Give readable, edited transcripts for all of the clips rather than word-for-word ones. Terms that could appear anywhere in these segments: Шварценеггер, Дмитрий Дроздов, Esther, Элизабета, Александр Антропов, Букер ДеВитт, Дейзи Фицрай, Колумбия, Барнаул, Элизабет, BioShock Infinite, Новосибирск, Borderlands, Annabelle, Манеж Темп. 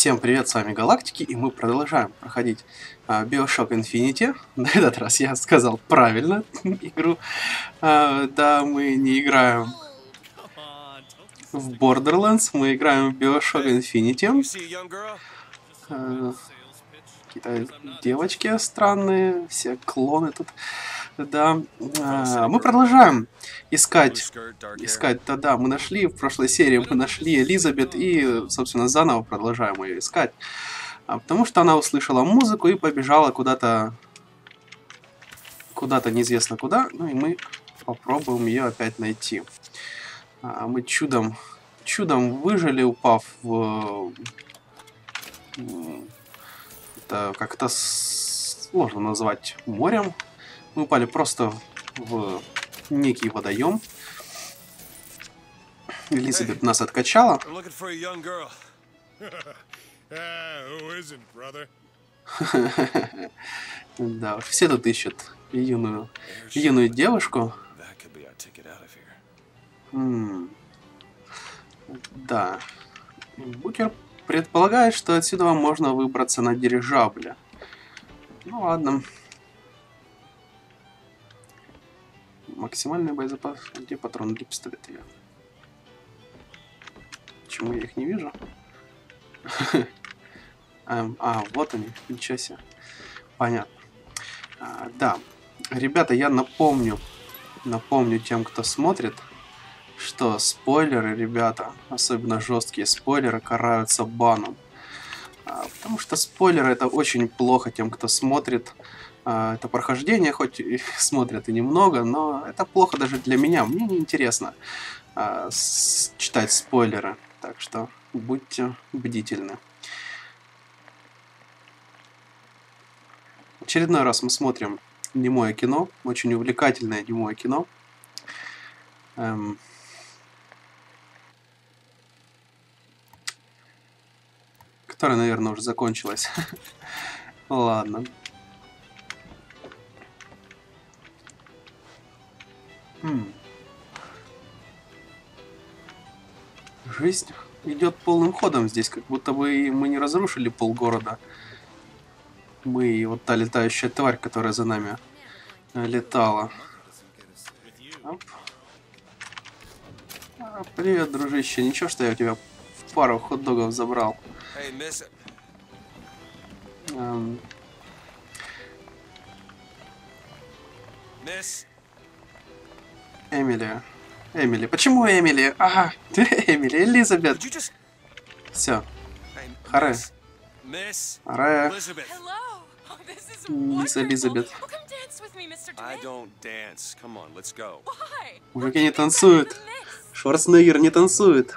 Всем привет, с вами Галактики, и мы продолжаем проходить BioShock Infinite. На этот раз я сказал правильно игру. Да, мы не играем в Borderlands, мы играем в BioShock Infinite. Какие-то девочки странные, все клоны тут. Да, мы продолжаем искать, да, мы нашли, в прошлой серии мы нашли Элизабет и, собственно, заново продолжаем ее искать, потому что она услышала музыку и побежала куда-то неизвестно куда, ну и мы попробуем ее опять найти. Мы чудом выжили, упав в... Это как-то сложно назвать морем. Мы упали просто в некий водоем. Элизабет нас откачала. Да, все тут ищут юную девушку. Да. Букер предполагает, что отсюда можно выбраться на дирижабле. Ну ладно. Максимальный боезапас. Где патроны для пистолета? Почему я их не вижу? Вот они. Ничего себе. Понятно. Да. Ребята, я напомню тем, кто смотрит, что спойлеры, ребята, особенно жесткие спойлеры, караются баном. Потому что спойлеры — это очень плохо тем, кто смотрит. Это прохождение, хоть и смотрят и немного, но это плохо даже для меня. Мне неинтересно читать спойлеры, так что будьте бдительны. Очередной раз мы смотрим немое кино, очень увлекательное немое кино. Которое, наверное, уже закончилось. Ладно. Жизнь идет полным ходом здесь, как будто бы мы не разрушили полгорода. Мы и вот та летающая тварь, которая за нами летала. Оп. Привет, дружище. Ничего, что я у тебя пару хот-догов забрал. Эмили. Почему Эмили? Ага, Эмили, Элизабет. Все. Харе. Харе. Мисс Элизабет. Мужики не танцуют. Шварценеггер не танцует.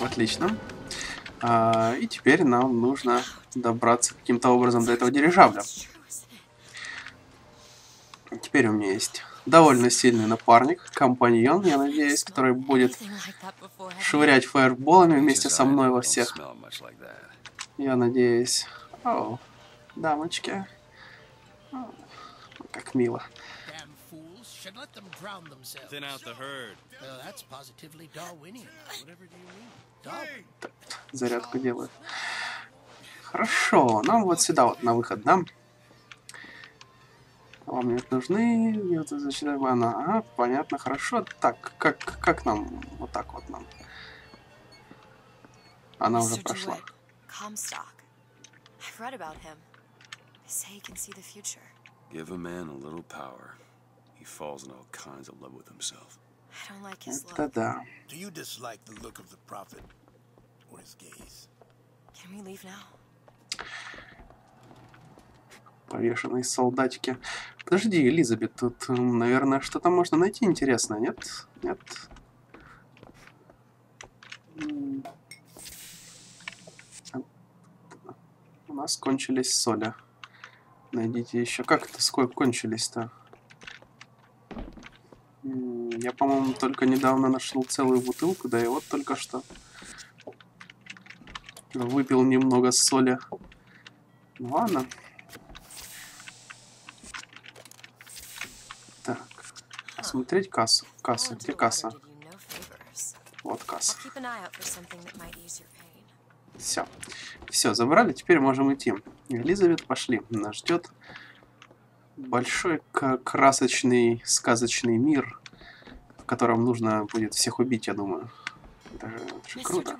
Отлично. И теперь нам нужно добраться каким-то образом до этого дирижабля. Теперь у меня есть довольно сильный напарник, компаньон, я надеюсь, который будет швырять фаерболами вместе со мной во всех. Я надеюсь. О, дамочки. Как мило. Зарядку делаю. Хорошо, нам вот сюда вот на выход, да? Вам нет нужны, нет, зачем она? Ага, понятно, хорошо. Так, как нам? Вот так вот нам. Она уже прошла. Это да. Повешенные солдатики. Подожди, Элизабет, тут, наверное, что-то можно найти интересное, нет? Нет? У нас кончились соли. Найдите еще. Как это? Сколько кончились-то? Я, по-моему, только недавно нашел целую бутылку, да и вот только что выпил немного соли. Ладно. посмотреть кассу. Касса. Где касса? Вот касса. Все. Все, забрали. Теперь можем идти. Элизабет, пошли. Нас ждет большой, красочный, сказочный мир, в котором нужно будет всех убить, я думаю. Это же круто.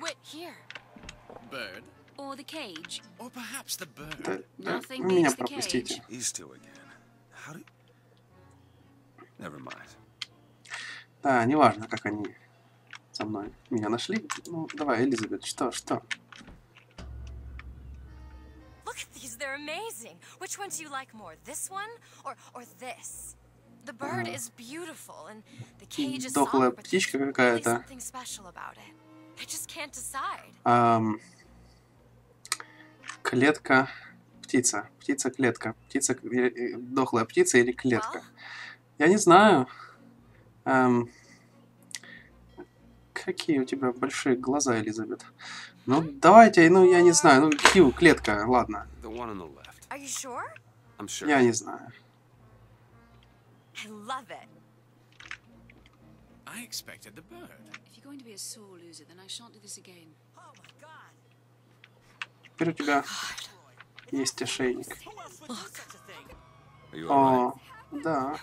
Да, да, меня пропустите. Да, неважно, как они со мной меня нашли. Ну, давай, Элизабет, что? Дохлая птичка какая-то. Клетка, птица, птица, клетка, птица, дохлая птица или клетка? Я не знаю. Какие у тебя большие глаза, Элизабет. Ну давайте, ну я не знаю, ну Кью, клетка, ладно. Я не знаю. Теперь у тебя есть ошейник. О, да.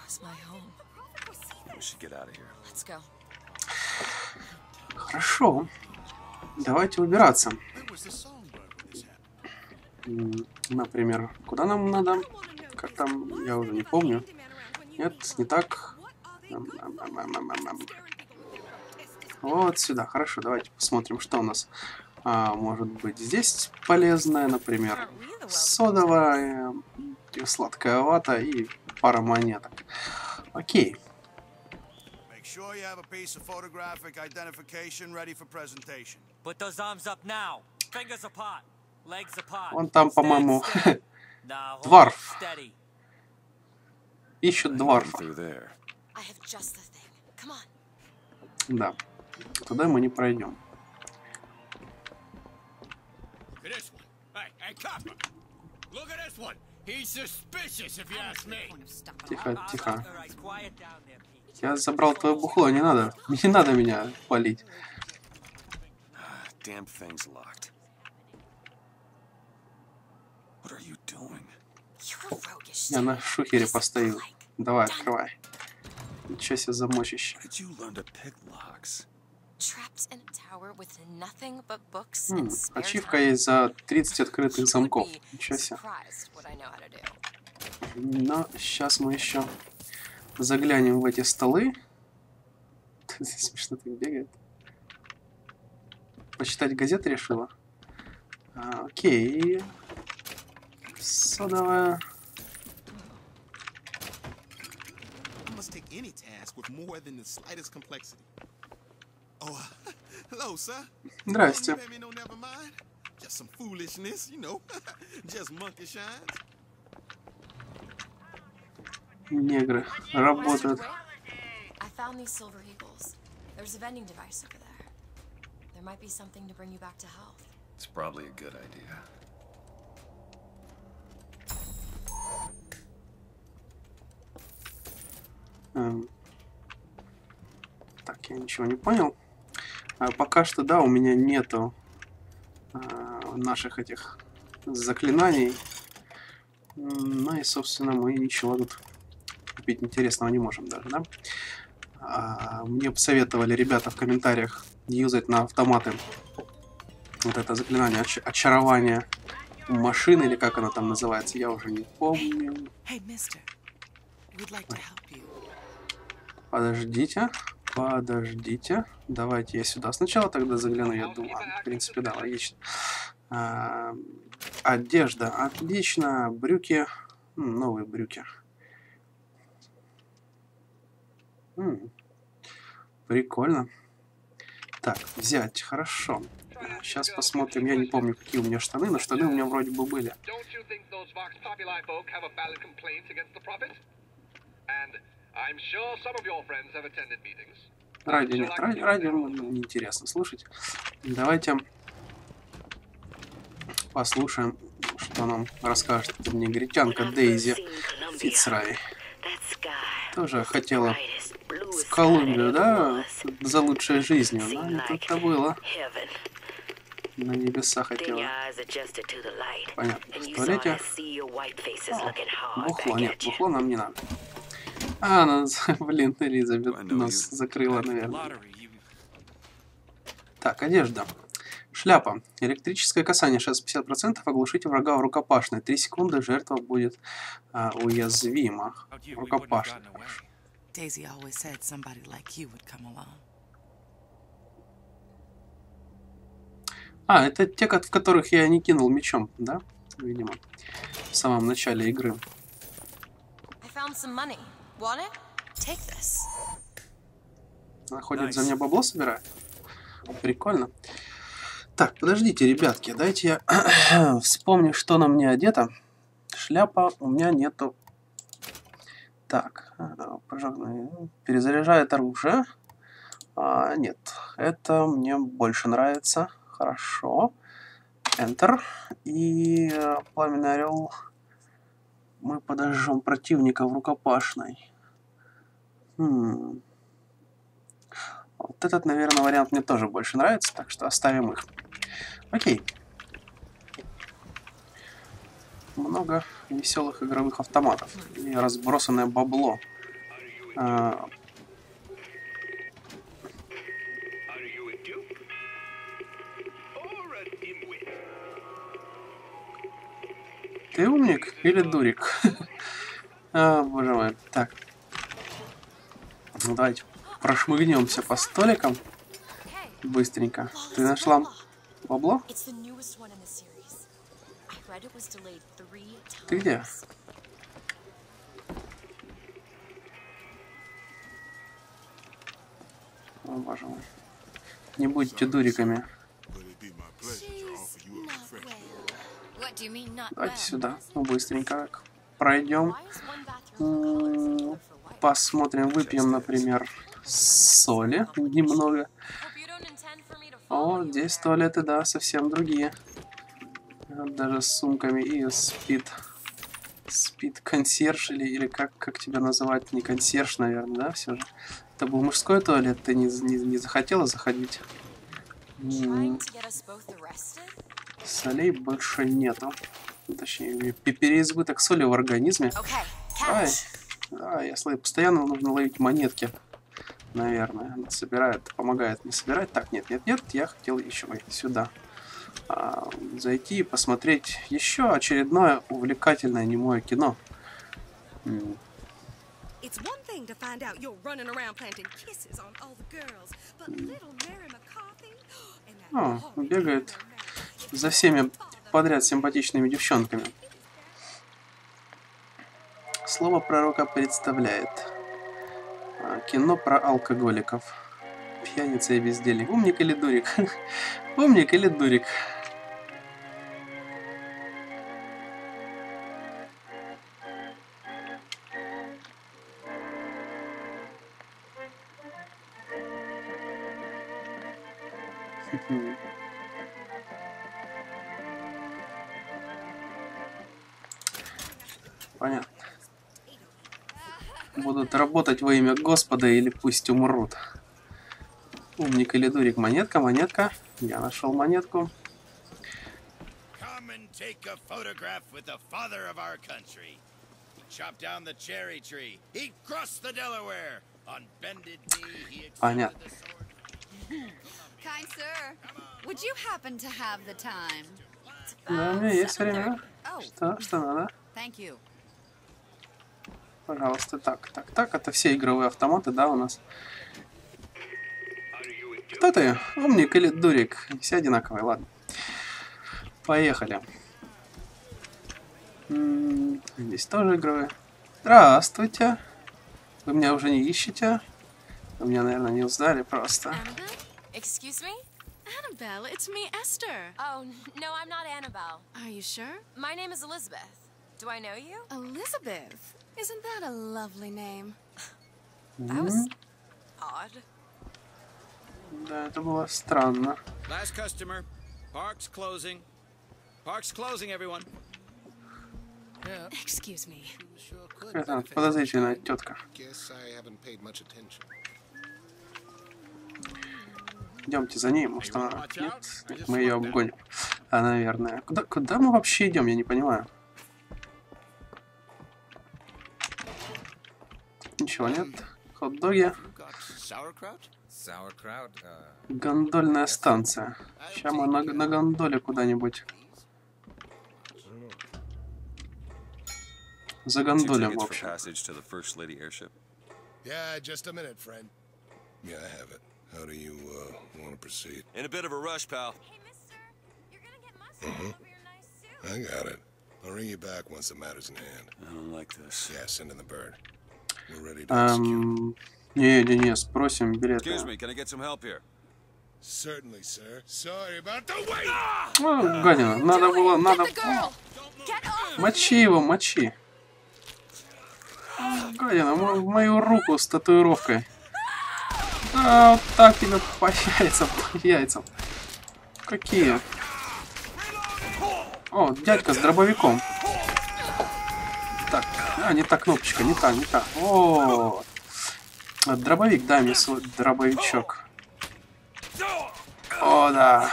Хорошо. Давайте убираться. Например, куда нам надо? Как там? Я уже не помню. Нет, не так. Вот сюда. Хорошо, давайте посмотрим, что у нас. Может быть, здесь полезное, например, содовая, сладкая вата и пара монеток. Окей. Вон там, по-моему, дварф. Ищут дварфа. Да. Туда мы не пройдем. Тихо, тихо. Я забрал твое бухло, не надо. Не надо меня палить. Я на шухере постою. Давай, открывай. Ничего себе замочище. Ачивка есть за 30 открытых замков. Ничего себе. Но сейчас мы еще заглянем в эти столы. Здесь смешно так бегает. Почитать газет решила. Окей. Содовая. Здрасте. Негры работают. Так, я ничего не понял. Пока что, да, у меня нету наших этих заклинаний. Ну и, собственно, мы ничего тут купить интересного не можем даже, да? Мне посоветовали ребята в комментариях юзать на автоматы вот это заклинание очарования машины, или как оно там называется, я уже не помню. Подождите. Подождите, давайте я сюда сначала тогда загляну, я думаю, в принципе, да, логично. Одежда, отлично, брюки, новые брюки. Прикольно. Так, взять, хорошо. Сейчас посмотрим, я не помню, какие у меня штаны, но штаны у меня вроде бы были. Радио нет, радио неинтересно слушать. Давайте послушаем, что нам расскажет негритянка Дейзи Фицрай. Тоже хотела Колумбию, да? За лучшей жизнью. Но не тут-то было. На небеса хотела. Понятно. В туалете. Бухло. Нет, бухло нам не надо. А, она, блин, Элизабет нас закрыла, наверное. Так, одежда. Шляпа. Электрическое касание 60%, оглушите врага в рукопашной. 3 секунды, жертва будет уязвима. Рукопашная. А, это те, в которых я не кинул мечом, да? Видимо, в самом начале игры. Находит за меня бабло, собирает. Прикольно. Так, подождите, ребятки, дайте я вспомню, что на мне одето. Шляпа у меня нету. Так, пожарный перезаряжает оружие. А, нет, это мне больше нравится. Хорошо. Enter. И пламенный орел. Мы подожжем противника в рукопашной. Вот этот, наверное, вариант мне тоже больше нравится, так что оставим их. Окей. Много веселых игровых автоматов и разбросанное бабло. Ты умник или дурик? Боже мой. Так. Ну давайте прошмыгнемся по столикам. Быстренько. Ты нашла бабло? Ты где? О, боже мой. Не будьте дуриками. Давайте сюда, ну, быстренько пройдем, посмотрим, выпьем, например, соли немного. О, здесь туалеты, да, совсем другие. Даже с сумками. И спит консьерж или как тебя называть, не консьерж, наверное, да, все же. Это был мужской туалет, ты не захотела заходить. Солей больше нету. Точнее, переизбыток соли в организме. Ай, да, если постоянно нужно ловить монетки. Наверное, она собирает, помогает мне собирать. Так, нет, я хотел еще сюда зайти и посмотреть еще очередное увлекательное немое кино. О, бегает за всеми подряд симпатичными девчонками. Слово пророка представляет кино про алкоголиков. Пьяница и бездельник. Умник или дурик? Умник или дурик? Понятно. Будут работать во имя Господа или пусть умрут. Умник или дурик? Монетка, монетка. Я нашел монетку. Понятно. Да, у меня есть время. Что надо? Пожалуйста, так. Это все игровые автоматы, да, у нас. Кто ты? Умник или дурик? Все одинаковые, ладно. Поехали. Здесь тоже игровые. Здравствуйте. Вы меня уже не ищете? Вы меня, наверное, не узнали просто. Excuse me? Annabelle, it's me, Esther. Oh, no, I'm not Annabelle. Are you sure? My name is Elizabeth. Do I know you? Elizabeth? Isn't that a lovely name? That was odd. Да, это было странно. Last customer. Park's closing. Park's closing, everyone. Это подозрительная тетка. Идемте за ней, может она... Нет, нет, мы ее обгоним. А, наверное. Куда мы вообще идем, я не понимаю. Ничего нет. Хот-доги. Гондольная станция. Сейчас мы на гондоле куда-нибудь. За гондолем, в общем. How do you want to proceed? In a bit of a rush, pal. Hey, mister, you're gonna get mustard for your nice suit. I got it. I'll ring you back once the matter's in hand. I don't like this. Yeah, send in the bird. We're ready to execute. Не, спросим билеты. Excuse me, can I get some help here? Certainly, sir. Sorry about the wait. Ну, гадина, надо было. Мочи его, мочи. Гадина, мою руку с татуировкой. А, вот так тебе по яйцам. Какие? О, дядька с дробовиком. Так, а, не та кнопочка, не та. О, дробовик, дай мне свой дробовичок. О, да.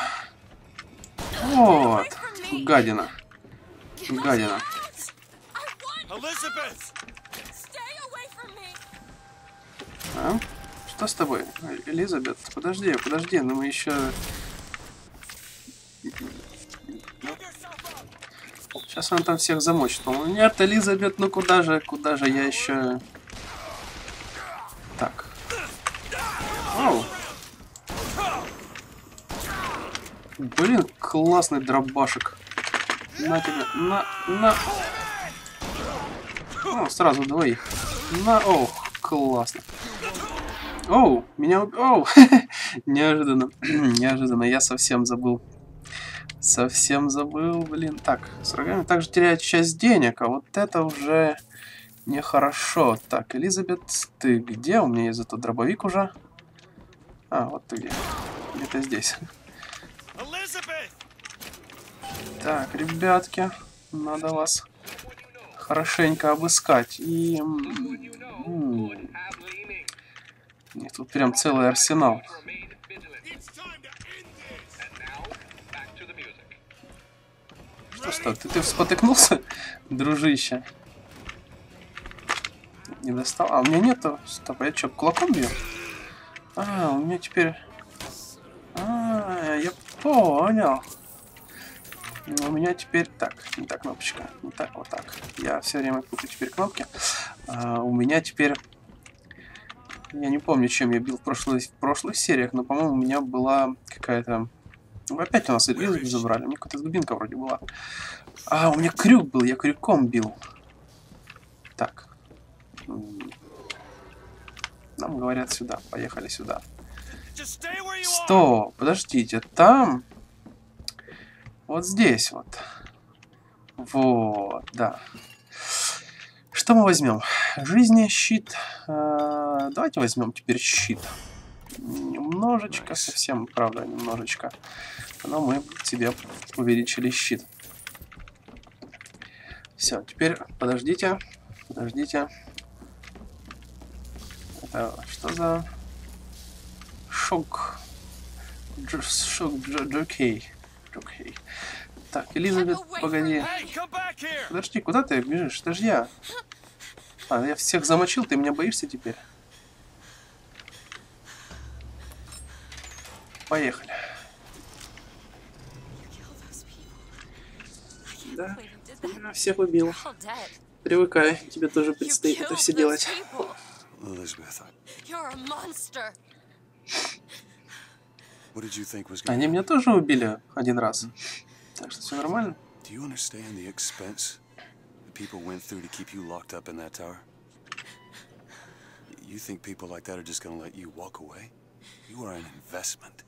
Вот, гадина. А? Что с тобой, Элизабет? Подожди, ну мы еще... Сейчас она там всех замочит, по-моему. Нет, Элизабет, ну куда же я еще... Так. Оу. Блин, классный дробашек. На тебя, на... О, сразу двоих. На, ох, классно. Оу, меня убил. Оу, неожиданно, я совсем забыл, блин. Так, с врагами также теряет часть денег, а вот это уже нехорошо. Так, Элизабет, ты где? У меня есть зато дробовик уже. А, вот ты где. Где-то здесь. Так, ребятки, надо вас хорошенько обыскать. И... Нет, тут прям целый арсенал. Что, ты спотыкнулся, дружище? Не достал. А, у меня нету. Стоп, я что, кулаком бью? А, у меня теперь... А, я понял. У меня теперь... Так, не та кнопочка. Не так, вот так. Я все время путаю теперь кнопки. А, у меня теперь... Я не помню, чем я бил в прошлых сериях, но, по-моему, у меня была какая-то... Опять у нас Элизу забрали, у меня какая-то дубинка вроде была. А, у меня крюк был, я крюком бил. Так. Нам говорят сюда, поехали сюда. Стоп, подождите, там... Вот здесь вот. Вот, да. Что мы возьмем? Жизнь, щит. Давайте возьмем теперь щит. Немножечко, совсем, правда, немножечко. Но мы себе увеличили щит. Все, теперь подождите. Это что за шок? Шок джокей. Так, Элизабет, погоди. Подожди, куда ты бежишь? Это же я. А, я всех замочил, ты меня боишься теперь? Поехали. Да, я всех убил. Привыкай, тебе тоже предстоит это все делать. Они меня тоже убили один раз. Так что все нормально. People went through to keep you locked up in that tower. You think people like that are just going to let you walk away? You are an investment,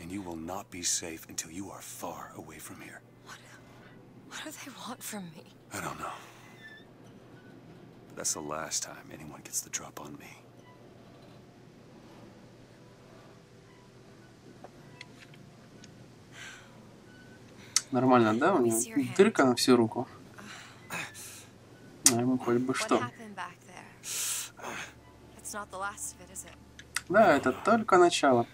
and you will not be safe until you are far away from here. What do they want from me? I don't know. But that's the last time anyone gets the drop on me. Нормально, да? У него дырка на всю руку. Ну, хоть бы что. Да, это только начало.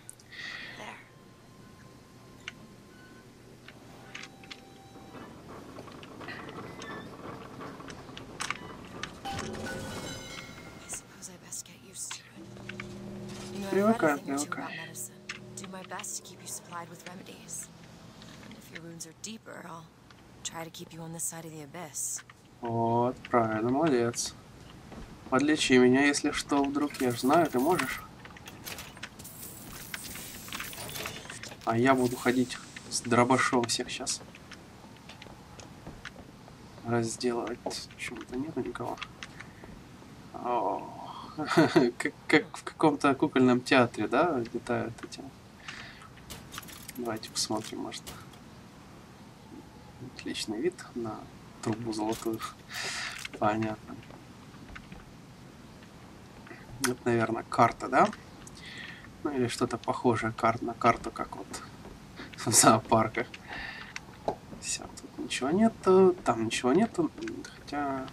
Привыкаю, привыкаю. Вот, правильно, молодец. Подлечи меня, если что, вдруг я ж знаю, ты можешь. А я буду ходить с дробашом всех сейчас. Разделывать чего-то нету никого. Как в каком-то кукольном театре, да, летают эти. Давайте посмотрим, может. Отличный вид на трубу золотую. Понятно. Вот, наверное, карта, да? Ну или что-то похожее на карту, как вот в зоопарках. Все, тут ничего нету, там ничего нету. Хотя,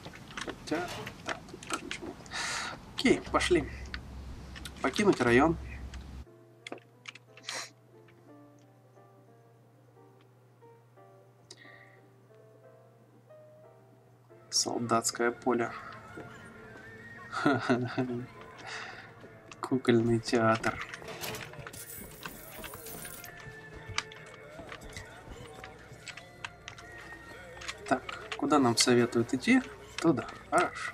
да, тут тоже ничего нет. Окей, пошли. Покинуть район. Солдатское поле. Кукольный театр. Так, куда нам советуют идти? Туда. Хорошо.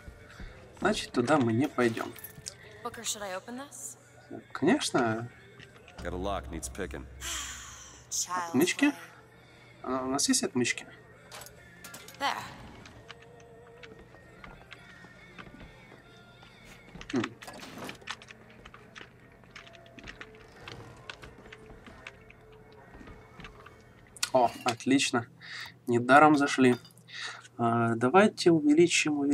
Значит, туда мы не пойдем. Конечно. Отмычки? У нас есть отмычки? О, отлично. Недаром зашли. Давайте увеличим.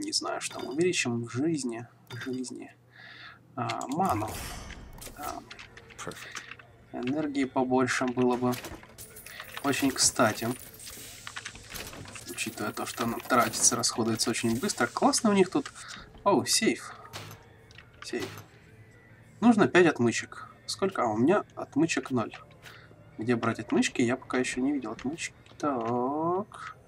Не знаю, что мы увеличим в жизни. Ману. Энергии побольше было бы. Очень кстати. Учитывая то, что она тратится, расходуется очень быстро. Классно у них тут. Оу, сейф. Нужно 5 отмычек. Сколько? А у меня отмычек 0. Где брать отмычки? Я пока еще не видел отмычки. Так.